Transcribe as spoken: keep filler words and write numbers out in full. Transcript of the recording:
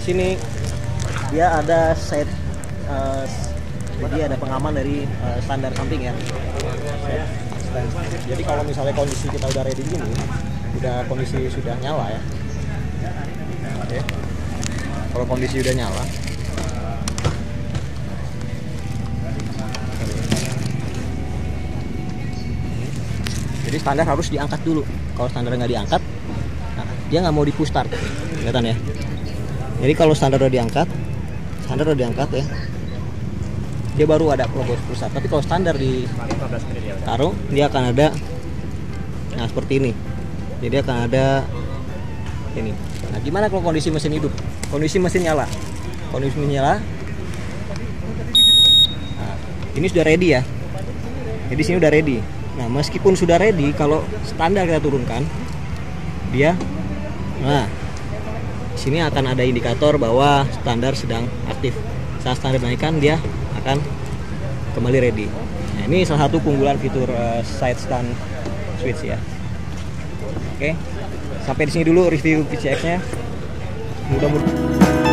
Di sini dia ada set, uh, jadi ada pengaman dari uh, standar samping ya. Jadi kalau misalnya kondisi kita udah ready gini, udah kondisi sudah nyala ya. Oke. Kalau kondisi udah nyala, jadi standar harus diangkat dulu. Kalau standar nggak diangkat, dia nggak mau di push start, kelihatan ya. Jadi kalau standar udah diangkat, standar udah diangkat ya, dia baru ada logo pusat. Tapi kalau standar ditaruh, dia akan ada, nah seperti ini. Jadi akan ada ini. Nah gimana kalau kondisi mesin hidup? Kondisi mesin nyala, kondisi mesin nyala. Nah, ini sudah ready ya. Jadi sini udah ready. Nah meskipun sudah ready, kalau standar kita turunkan, dia, nah. Sini akan ada indikator bahwa standar sedang aktif. Saat standar naikkan, dia akan kembali ready. Nah, ini salah satu keunggulan fitur uh, side stand switch ya. Oke, sampai di sini dulu review P C X-nya. Mudah-mudahan